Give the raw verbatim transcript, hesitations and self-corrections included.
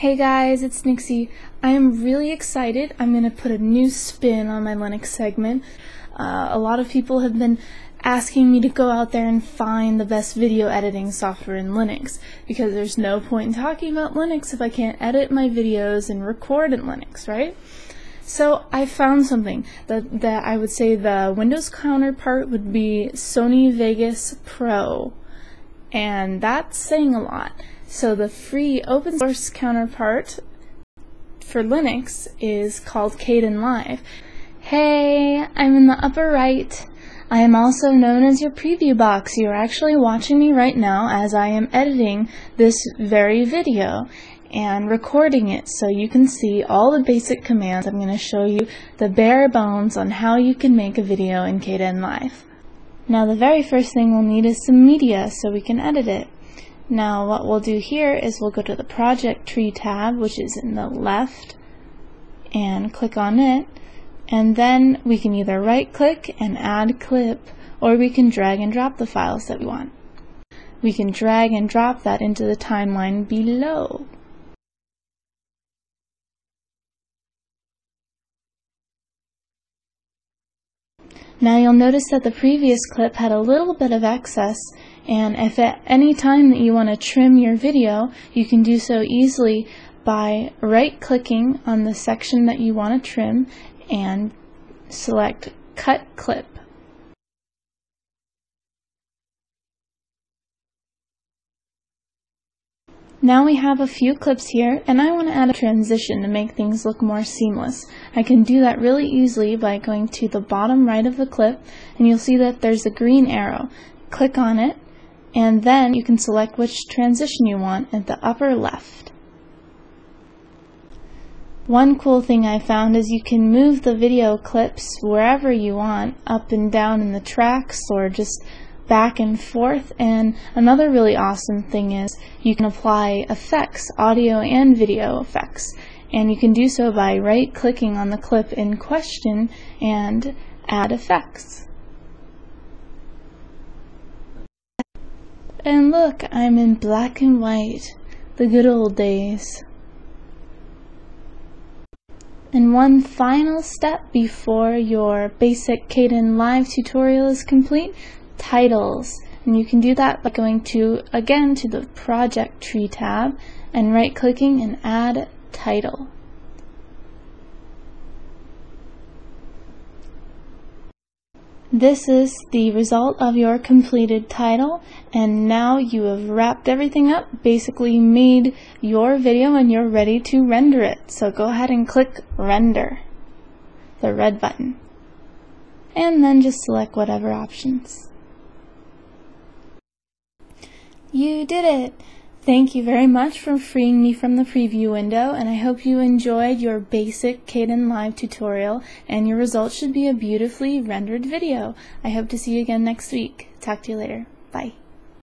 Hey guys, it's Nixie. I am really excited. I'm going to put a new spin on my Linux segment. Uh, a lot of people have been asking me to go out there and find the best video editing software in Linux, because there's no point in talking about Linux if I can't edit my videos and record in Linux, right? So I found something that, that I would say the Windows counterpart would be Sony Vegas Pro, and that's saying a lot. So the free open source counterpart for Linux is called Kdenlive. Hey, I'm in the upper right. I am also known as your preview box. You are actually watching me right now as I am editing this very video and recording it, so you can see all the basic commands. I'm going to show you the bare bones on how you can make a video in Kdenlive. Now the very first thing we'll need is some media so we can edit it. Now what we'll do here is we'll go to the project tree tab, which is in the left, and click on it, and then we can either right click and add clip, or we can drag and drop the files that we want. We can drag and drop that into the timeline below. Now you'll notice that the previous clip had a little bit of excess, and if at any time that you want to trim your video, you can do so easily by right-clicking on the section that you want to trim and select Cut Clip. Now we have a few clips here, and I want to add a transition to make things look more seamless. I can do that really easily by going to the bottom right of the clip, and you'll see that there's a green arrow. Click on it, and then you can select which transition you want at the upper left. One cool thing I found is you can move the video clips wherever you want, up and down in the tracks, or just back and forth. And another really awesome thing is you can apply effects, audio and video effects, and you can do so by right clicking on the clip in question and add effects. And look, I'm in black and white, the good old days. And one final step before your basic Kdenlive tutorial is complete: titles. And you can do that by going to, again, to the project tree tab and right clicking and add title. This is the result of your completed title, and now you have wrapped everything up, basically made your video, and you're ready to render it. So go ahead and click render, the red button, and then just select whatever options. You did it! Thank you very much for freeing me from the preview window, and I hope you enjoyed your basic Kdenlive tutorial, and your result should be a beautifully rendered video. I hope to see you again next week. Talk to you later. Bye.